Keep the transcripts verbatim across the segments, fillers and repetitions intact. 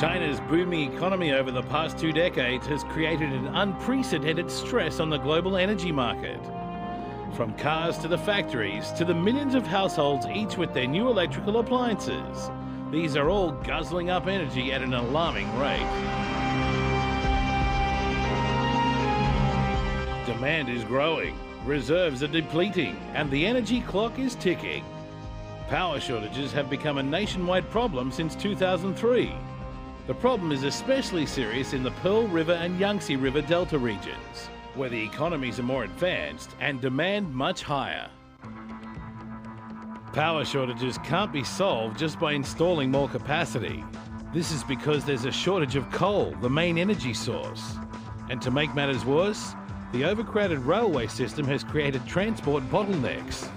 China's booming economy over the past two decades has created an unprecedented stress on the global energy market. From cars to the factories to the millions of households, each with their new electrical appliances, these are all guzzling up energy at an alarming rate. Demand is growing, reserves are depleting, and the energy clock is ticking. Power shortages have become a nationwide problem since two thousand three. The problem is especially serious in the Pearl River and Yangtze River Delta regions, where the economies are more advanced and demand much higher. Power shortages can't be solved just by installing more capacity. This is because there's a shortage of coal, the main energy source. And to make matters worse, the overcrowded railway system has created transport bottlenecks.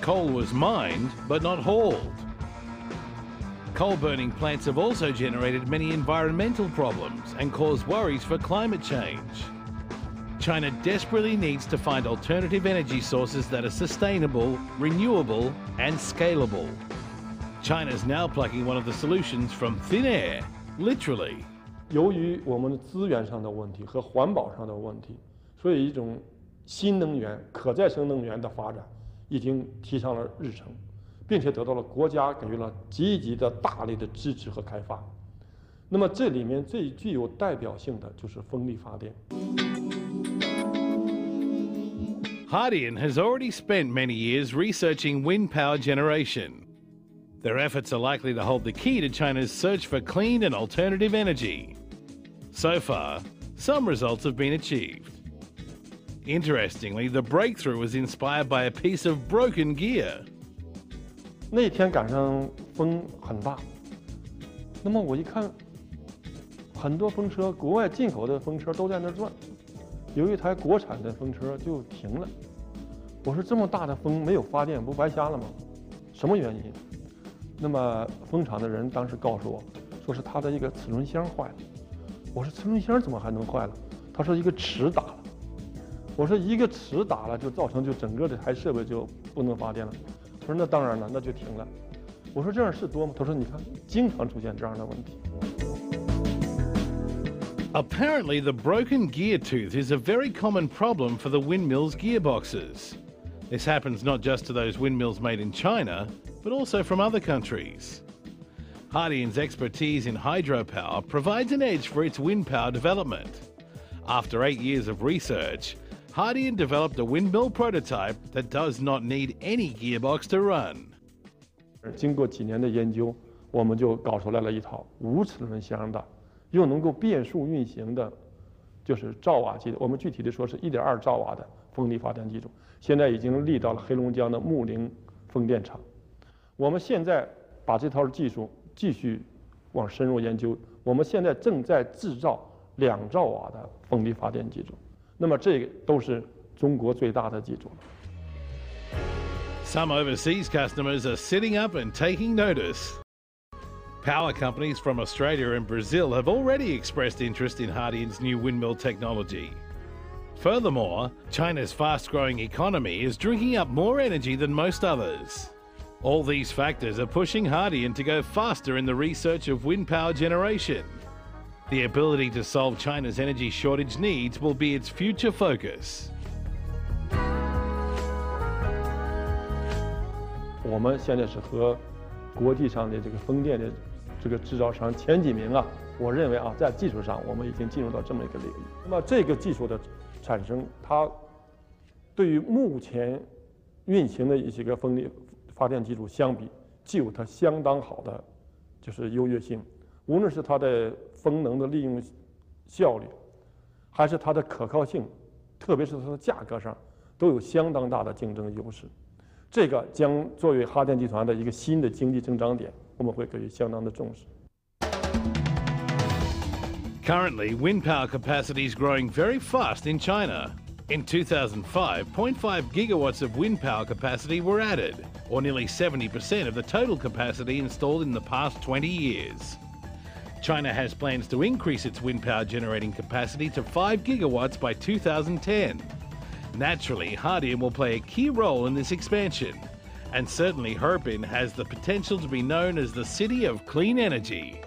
Coal was mined, but not hauled. Coal-burning plants have also generated many environmental problems and caused worries for climate change. China desperately needs to find alternative energy sources that are sustainable, renewable and scalable. China's now plucking one of the solutions from thin air, literally. 由于我们的资源上的问题和环保上的问题，所以一种新能源、可再生能源的发展已经提上了日程，并且得到了国家给予了积极的大力的支持和开发。那么这里面最具有代表性的就是风力发电。Harbin has already spent many years researching wind power generation. Their efforts are likely to hold the key to China's search for clean and alternative energy. So far, some results have been achieved. Interestingly, the breakthrough was inspired by a piece of broken gear. 那天赶上风很大，那么我一看，很多风车，国外进口的风车都在那转，有一台国产的风车就停了。我说这么大的风没有发电，不白瞎了吗？什么原因？那么风厂的人当时告诉我，说是他的一个齿轮箱坏了。我说齿轮箱怎么还能坏了？他说一个齿打了。 我说一个齿打了，就造成就整个这台设备就不能发电了。他说那当然了，那就停了。我说这样事多吗？他说你看，经常出现这样的问题。Apparently, the broken gear tooth is a very common problem for the windmill's gearboxes. This happens not just to those windmills made in China, but also from other countries. Harbin's expertise in hydropower provides an edge for its wind power development. After eight years of research, Harbin developed a windmill prototype that does not need any gearbox to run. 经过几年的研究，我们就搞出来了一套无齿轮箱的，又能够变速运行的，就是兆瓦级的。我们具体的说是 一点二 兆瓦的风力发电技术，现在已经立到了黑龙江的木林风电场。我们现在把这套技术继续往深入研究，我们现在正在制造两兆瓦的风力发电技术。 那么这个都是中国最大的技术。Some overseas customers are sitting up and taking notice. Power companies from Australia and Brazil have already expressed interest in Harbin's new windmill technology. Furthermore, China's fast-growing economy is drinking up more energy than most others. All these factors are pushing Harbin to go faster in the research of wind power generation. The ability to solve China's energy shortage needs will be its future focus. 我们现在是和国际上的这个风电的这个制造商前几名啊，我认为啊，在技术上我们已经进入到这么一个领域。那么这个技术的产生，它对于目前运行的一些个风力发电技术相比，具有它相当好的就是优越性。 无论是它的风能的利用效率，还是它的可靠性，特别是它的价格上，都有相当大的竞争优势。这个将作为哈电集团的一个新的经济增长点，我们会给予相当的重视。Currently, wind power capacity is growing very fast in China. In two thousand five, zero point five gigawatts of wind power capacity were added, or nearly seventy percent of the total capacity installed in the past twenty years. China has plans to increase its wind power generating capacity to five gigawatts by two thousand ten. Naturally, Harbin will play a key role in this expansion, and certainly Harbin has the potential to be known as the city of clean energy.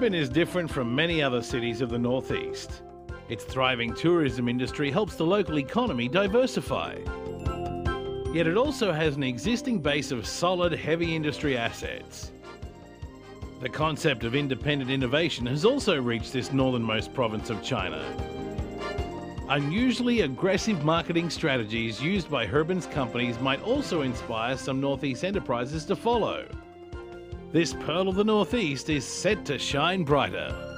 Harbin is different from many other cities of the Northeast. Its thriving tourism industry helps the local economy diversify. Yet it also has an existing base of solid, heavy industry assets. The concept of independent innovation has also reached this northernmost province of China. Unusually aggressive marketing strategies used by Harbin's companies might also inspire some Northeast enterprises to follow. This pearl of the Northeast is set to shine brighter.